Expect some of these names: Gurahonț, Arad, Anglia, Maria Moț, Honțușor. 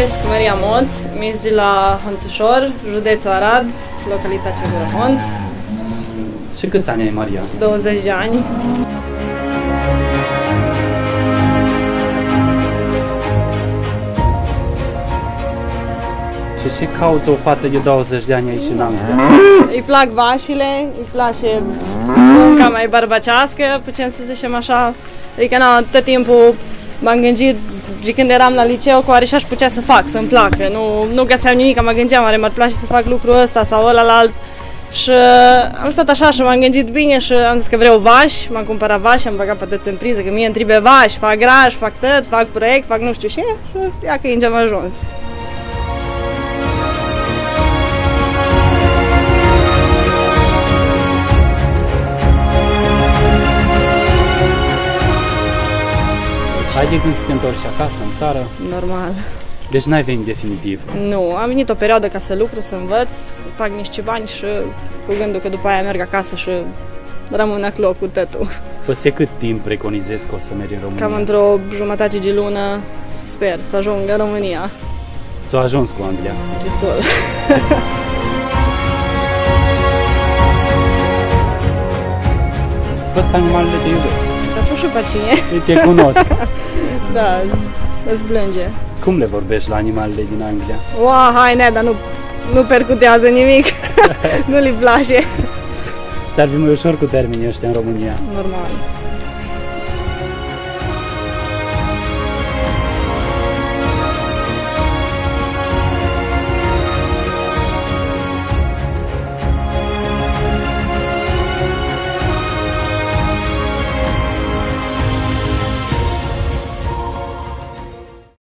numesc Maria Moț, mis de la Honțușor, județul Arad, localitatea Gurahonț. Și câți ani ai, Maria? 20 de ani. Și caută o fată de 20 de ani aici în Amsterdam. Îi plac vașile, îi place munca mai bărbacească, putem să zicem așa. Adică, na, tot timpul m-am gândit, de când eram la liceu, cu oare aș putea să fac, să-mi placă. Nu găseam nimic, mă gândeam, oare m-ar place să fac lucrul ăsta sau ăla la alt. Și am stat așa și m-am gândit bine și am zis că vreau vași, m-am cumpărat vași, am băgat pătăți în priză, că mie îmi trebuie vași, fac graj, fac tot, fac proiect, fac nu știu ce, și ia că am ajuns. Ai de gând să te întorci acasă, în țară? Normal. Deci n-ai venit definitiv? Nu, am venit o perioadă ca să lucru, să învăț, să fac niște bani și cu gândul că după aia merg acasă și rămân acolo cu tătul. Peste cât timp preconizezi că o să mergi în România? Cam într-o jumătate de lună sper să ajung în România. S-a ajuns cu Anglia? Destul. Văd că animalele te iubesc. Dar și pe cine? Te cunosc. Da, îți plânge. Cum le vorbești la animalele din Anglia? Wow, haine, dar nu percutează nimic. Nu-i place. Ți-ar fi mai ușor cu termenii ăștia în România. Normal.